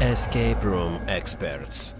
Escape Room Experts.